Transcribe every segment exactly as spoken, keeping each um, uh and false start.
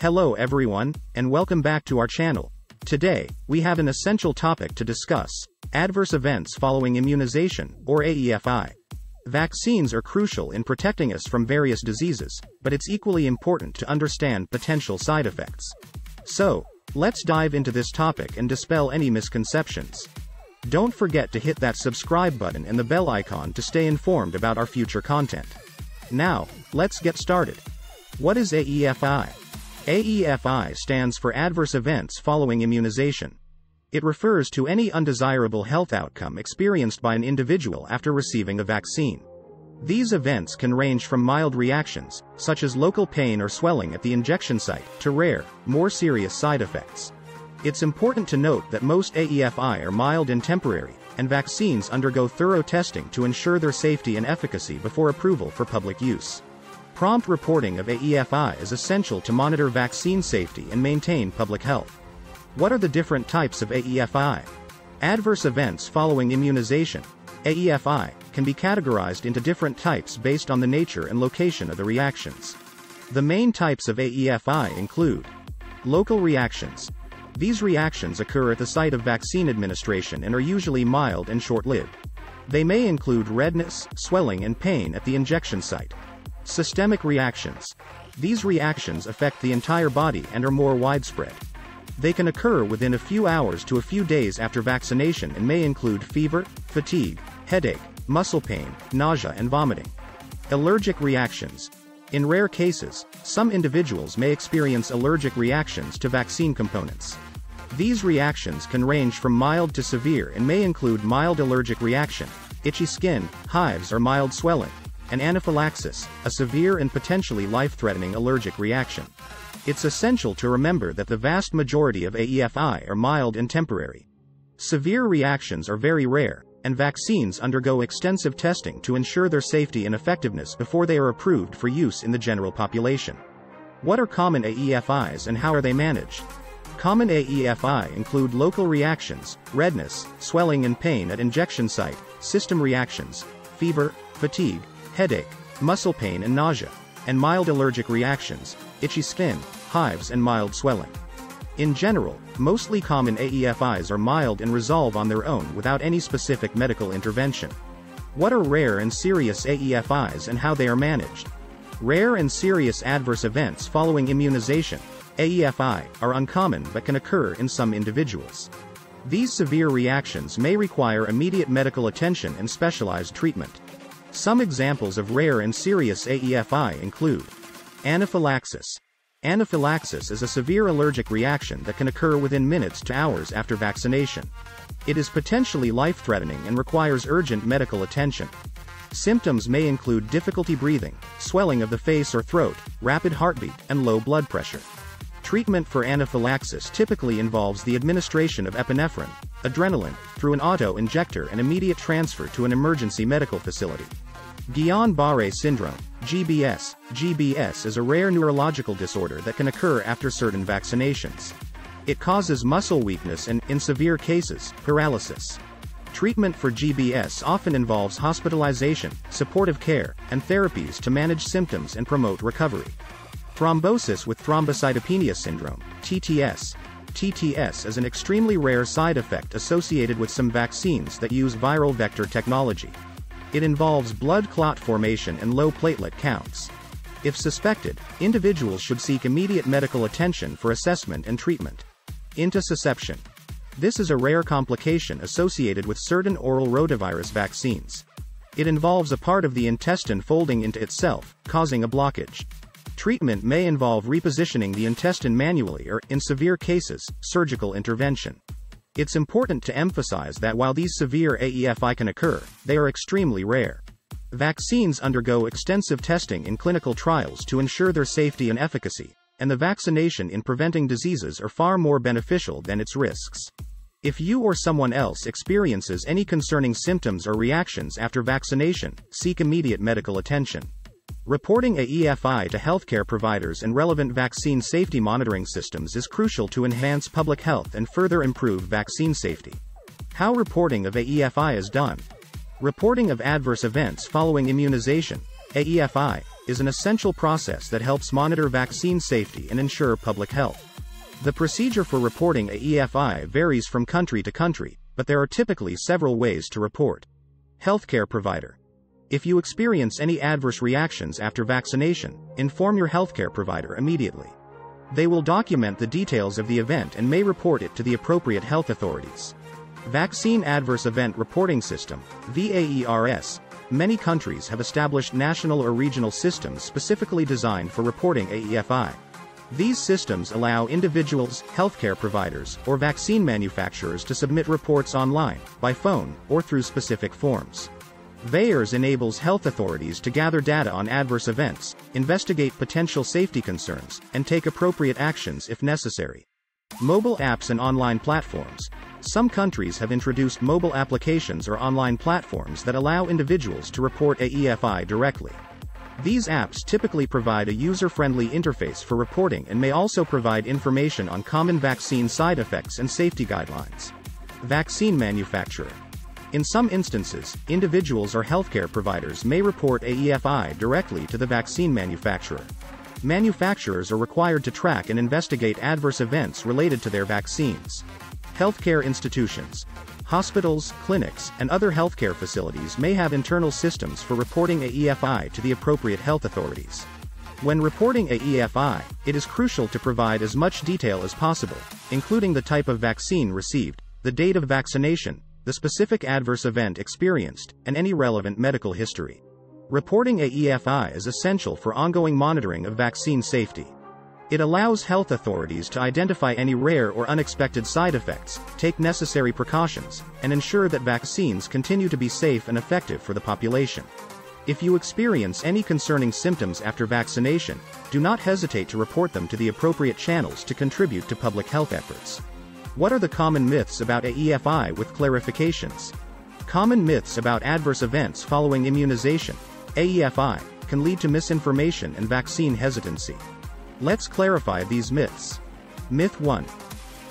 Hello everyone, and welcome back to our channel. Today, we have an essential topic to discuss: adverse events following immunization, or A E F I. Vaccines are crucial in protecting us from various diseases, but it's equally important to understand potential side effects. So, let's dive into this topic and dispel any misconceptions. Don't forget to hit that subscribe button and the bell icon to stay informed about our future content. Now, let's get started. What is A E F I? A E F I stands for adverse events following immunization. It refers to any undesirable health outcome experienced by an individual after receiving a vaccine. These events can range from mild reactions, such as local pain or swelling at the injection site, to rare, more serious side effects. It's important to note that most A E F I are mild and temporary, and vaccines undergo thorough testing to ensure their safety and efficacy before approval for public use. Prompt reporting of A E F I is essential to monitor vaccine safety and maintain public health. What are the different types of A E F I? Adverse events following immunization, A E F I, can be categorized into different types based on the nature and location of the reactions. The main types of A E F I include local reactions. These reactions occur at the site of vaccine administration and are usually mild and short-lived. They may include redness, swelling and pain at the injection site. Systemic reactions. These reactions affect the entire body and are more widespread. They can occur within a few hours to a few days after vaccination and may include fever, fatigue, headache, muscle pain, nausea and vomiting. Allergic reactions. In rare cases, some individuals may experience allergic reactions to vaccine components. These reactions can range from mild to severe and may include mild allergic reaction, itchy skin, hives or mild swelling, and anaphylaxis, a severe and potentially life-threatening allergic reaction. It's essential to remember that the vast majority of A E F I are mild and temporary. Severe reactions are very rare, and vaccines undergo extensive testing to ensure their safety and effectiveness before they are approved for use in the general population. What are common A E F Is and how are they managed? Common A E F I include local reactions, redness, swelling and pain at injection site, system reactions, fever, fatigue, headache, muscle pain and nausea, and mild allergic reactions, itchy skin, hives and mild swelling. In general, mostly common A E F Is are mild and resolve on their own without any specific medical intervention. What are rare and serious A E F Is and how they are managed? Rare and serious adverse events following immunization, A E F I, are uncommon but can occur in some individuals. These severe reactions may require immediate medical attention and specialized treatment. Some examples of rare and serious A E F I include anaphylaxis. Anaphylaxis is a severe allergic reaction that can occur within minutes to hours after vaccination. It is potentially life-threatening and requires urgent medical attention. Symptoms may include difficulty breathing, swelling of the face or throat, rapid heartbeat, and low blood pressure. Treatment for anaphylaxis typically involves the administration of epinephrine, adrenaline, through an auto-injector and immediate transfer to an emergency medical facility. Guillain-Barré syndrome, G B S. G B S is a rare neurological disorder that can occur after certain vaccinations. It causes muscle weakness and, in severe cases, paralysis. Treatment for G B S often involves hospitalization, supportive care, and therapies to manage symptoms and promote recovery. Thrombosis with thrombocytopenia syndrome, T T S. T T S is an extremely rare side effect associated with some vaccines that use viral vector technology. It involves blood clot formation and low platelet counts. If suspected, individuals should seek immediate medical attention for assessment and treatment. Intussusception. This is a rare complication associated with certain oral rotavirus vaccines. It involves a part of the intestine folding into itself, causing a blockage. Treatment may involve repositioning the intestine manually or, in severe cases, surgical intervention. It's important to emphasize that while these severe A E F I can occur, they are extremely rare. Vaccines undergo extensive testing in clinical trials to ensure their safety and efficacy, and the vaccination in preventing diseases are far more beneficial than its risks. If you or someone else experiences any concerning symptoms or reactions after vaccination, seek immediate medical attention. Reporting A E F I to healthcare providers and relevant vaccine safety monitoring systems is crucial to enhance public health and further improve vaccine safety. How reporting of A E F I is done? Reporting of adverse events following immunization, A E F I, is an essential process that helps monitor vaccine safety and ensure public health. The procedure for reporting A E F I varies from country to country, but there are typically several ways to report. Healthcare provider. If you experience any adverse reactions after vaccination, inform your healthcare provider immediately. They will document the details of the event and may report it to the appropriate health authorities. Vaccine Adverse Event Reporting System, VAERS. Many countries have established national or regional systems specifically designed for reporting A E F I. These systems allow individuals, healthcare providers, or vaccine manufacturers to submit reports online, by phone, or through specific forms. VAERS enables health authorities to gather data on adverse events, investigate potential safety concerns, and take appropriate actions if necessary. Mobile apps and online platforms. Some countries have introduced mobile applications or online platforms that allow individuals to report A E F I directly. These apps typically provide a user-friendly interface for reporting and may also provide information on common vaccine side effects and safety guidelines. Vaccine manufacturer. In some instances, individuals or healthcare providers may report A E F I directly to the vaccine manufacturer. Manufacturers are required to track and investigate adverse events related to their vaccines. Healthcare institutions. Hospitals, clinics, and other healthcare facilities may have internal systems for reporting A E F I to the appropriate health authorities. When reporting A E F I, it is crucial to provide as much detail as possible, including the type of vaccine received, the date of vaccination, the specific adverse event experienced, and any relevant medical history. Reporting A E F I is essential for ongoing monitoring of vaccine safety. It allows health authorities to identify any rare or unexpected side effects, take necessary precautions, and ensure that vaccines continue to be safe and effective for the population. If you experience any concerning symptoms after vaccination, do not hesitate to report them to the appropriate channels to contribute to public health efforts. What are the common myths about A E F I with clarifications? Common myths about adverse events following immunization, A E F I, can lead to misinformation and vaccine hesitancy. Let's clarify these myths. Myth one.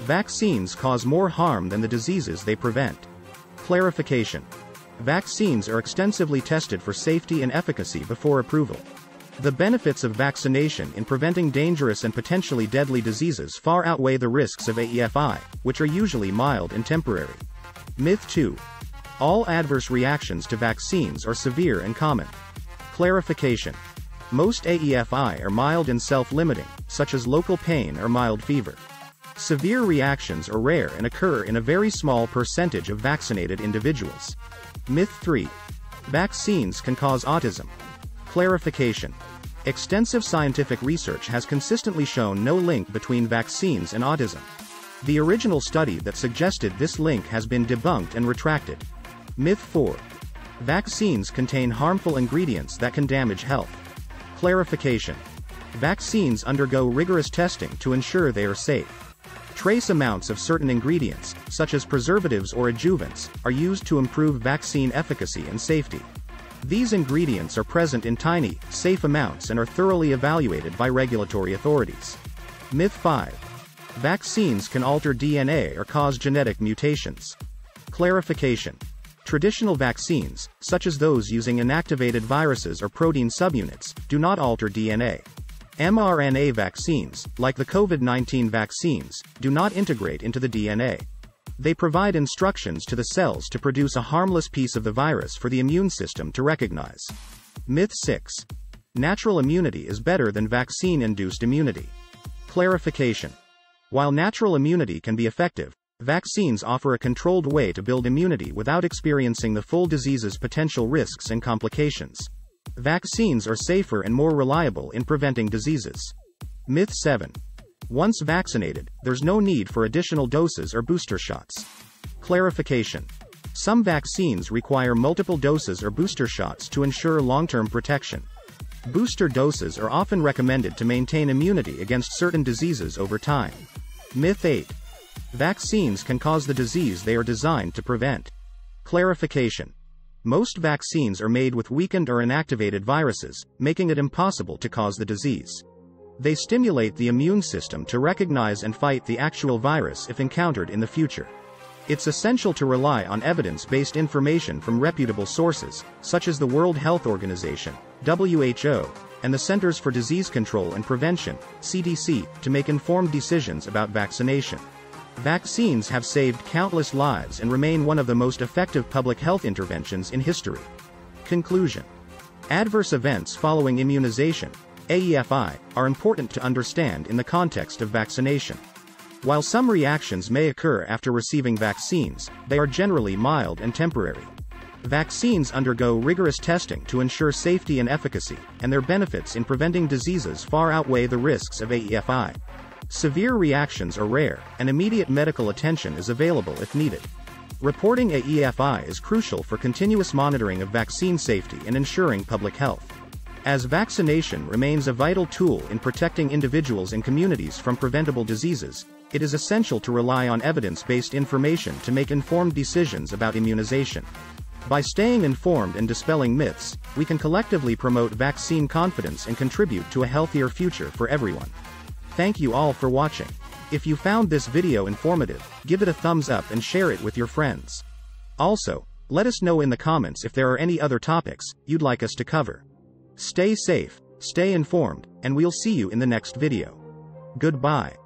Vaccines cause more harm than the diseases they prevent. Clarification. Vaccines are extensively tested for safety and efficacy before approval. The benefits of vaccination in preventing dangerous and potentially deadly diseases far outweigh the risks of A E F I, which are usually mild and temporary. Myth two. All adverse reactions to vaccines are severe and common. Clarification. Most A E F I are mild and self-limiting, such as local pain or mild fever. Severe reactions are rare and occur in a very small percentage of vaccinated individuals. Myth three. Vaccines can cause autism. Clarification. Extensive scientific research has consistently shown no link between vaccines and autism. The original study that suggested this link has been debunked and retracted. Myth four. Vaccines contain harmful ingredients that can damage health. Clarification. Vaccines undergo rigorous testing to ensure they are safe. Trace amounts of certain ingredients, such as preservatives or adjuvants, are used to improve vaccine efficacy and safety. These ingredients are present in tiny, safe amounts and are thoroughly evaluated by regulatory authorities. Myth five. Vaccines can alter D N A or cause genetic mutations. Clarification. Traditional vaccines, such as those using inactivated viruses or protein subunits, do not alter D N A. mRNA vaccines, like the COVID nineteen vaccines, do not integrate into the D N A. They provide instructions to the cells to produce a harmless piece of the virus for the immune system to recognize. Myth six. Natural immunity is better than vaccine-induced immunity. Clarification. While natural immunity can be effective, vaccines offer a controlled way to build immunity without experiencing the full disease's potential risks and complications. Vaccines are safer and more reliable in preventing diseases. Myth seven. Once vaccinated, there's no need for additional doses or booster shots. Clarification. Some vaccines require multiple doses or booster shots to ensure long-term protection. Booster doses are often recommended to maintain immunity against certain diseases over time. Myth eight. Vaccines can cause the disease they are designed to prevent. Clarification. Most vaccines are made with weakened or inactivated viruses, making it impossible to cause the disease. They stimulate the immune system to recognize and fight the actual virus if encountered in the future. It's essential to rely on evidence-based information from reputable sources, such as the World Health Organization, W H O, and the Centers for Disease Control and Prevention, C D C, to make informed decisions about vaccination. Vaccines have saved countless lives and remain one of the most effective public health interventions in history. Conclusion. Adverse events following immunization, A E F I, are important to understand in the context of vaccination. While some reactions may occur after receiving vaccines, they are generally mild and temporary. Vaccines undergo rigorous testing to ensure safety and efficacy, and their benefits in preventing diseases far outweigh the risks of A E F I. Severe reactions are rare, and immediate medical attention is available if needed. Reporting A E F I is crucial for continuous monitoring of vaccine safety and ensuring public health. As vaccination remains a vital tool in protecting individuals and communities from preventable diseases, it is essential to rely on evidence-based information to make informed decisions about immunization. By staying informed and dispelling myths, we can collectively promote vaccine confidence and contribute to a healthier future for everyone. Thank you all for watching. If you found this video informative, give it a thumbs up and share it with your friends. Also, let us know in the comments if there are any other topics you'd like us to cover. Stay safe, stay informed, and we'll see you in the next video. Goodbye.